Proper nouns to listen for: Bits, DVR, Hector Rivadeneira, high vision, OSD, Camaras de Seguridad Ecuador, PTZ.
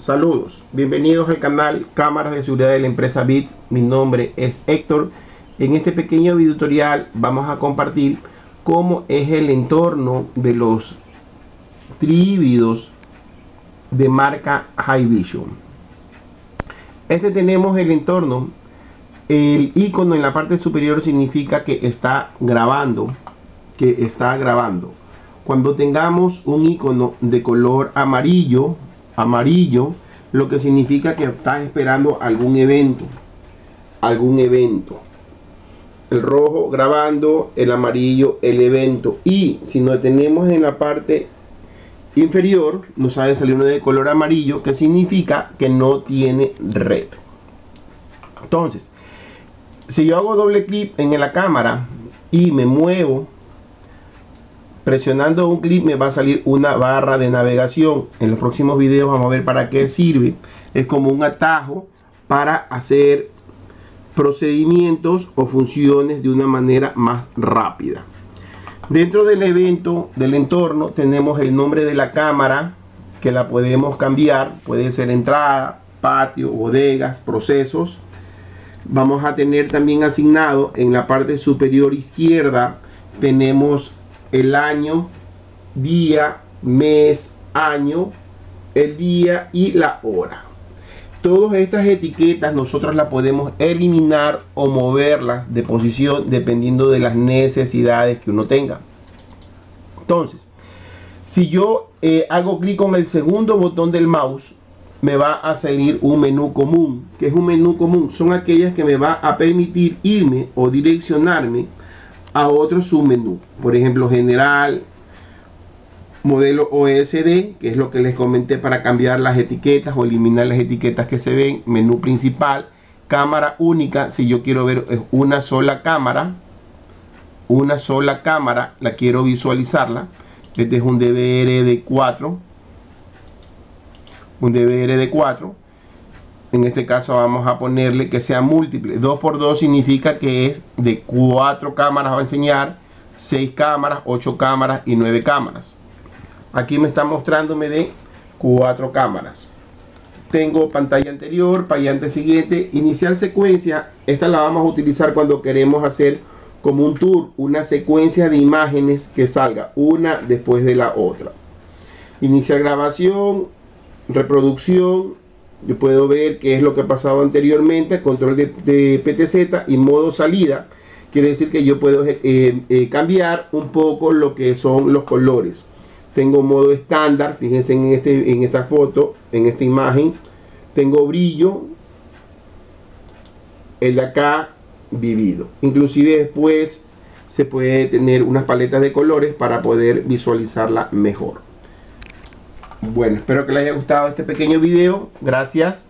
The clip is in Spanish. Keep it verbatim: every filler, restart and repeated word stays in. Saludos, bienvenidos al canal Cámaras de Seguridad de la empresa Bits. Mi nombre es Héctor. En este pequeño video tutorial vamos a compartir cómo es el entorno de los trívidos de marca High Vision. Este tenemos el entorno. El icono en la parte superior significa que está grabando, que está grabando. Cuando tengamos un icono de color amarillo, amarillo, lo que significa que está esperando algún evento, algún evento. El rojo grabando, el amarillo el evento. Y si nos detenemos en la parte inferior, nos sale salir uno de color amarillo, que significa que no tiene red. Entonces, si yo hago doble clic en la cámara y me muevo, presionando un clic me va a salir una barra de navegación. En los próximos videos vamos a ver para qué sirve. Es como un atajo para hacer procedimientos o funciones de una manera más rápida. Dentro del evento, del entorno, tenemos el nombre de la cámara, que la podemos cambiar. Puede ser entrada, patio, bodegas, procesos. Vamos a tener también asignado en la parte superior izquierda, tenemos el año, día, mes, año, el día y la hora. Todas estas etiquetas nosotros las podemos eliminar o moverlas de posición dependiendo de las necesidades que uno tenga. Entonces, si yo eh, hago clic con el segundo botón del mouse, me va a salir un menú común. ¿Qué es un menú común? Son aquellas que me va a permitir irme o direccionarme a otro submenú, por ejemplo general, modelo O S D, que es lo que les comenté para cambiar las etiquetas o eliminar las etiquetas que se ven, menú principal, cámara única, si yo quiero ver una sola cámara, una sola cámara, la quiero visualizarla, este es un D V R de cuatro, un D V R de cuatro, en este caso vamos a ponerle que sea múltiple. Dos por dos significa que es de cuatro cámaras, va a enseñar seis cámaras, ocho cámaras y nueve cámaras. Aquí me está mostrándome de cuatro cámaras. Tengo pantalla anterior, pantalla siguiente, iniciar secuencia. Esta la vamos a utilizar cuando queremos hacer como un tour, una secuencia de imágenes que salga una después de la otra. Iniciar grabación, reproducción. Yo puedo ver qué es lo que ha pasado anteriormente, control de, de P T Z y modo salida. Quiere decir que yo puedo eh, eh, cambiar un poco lo que son los colores. Tengo modo estándar, fíjense en, este, en esta foto, en esta imagen. Tengo brillo, el de acá vivido. Inclusive después se puede tener unas paletas de colores para poder visualizarla mejor. Bueno, espero que les haya gustado este pequeño video. Gracias.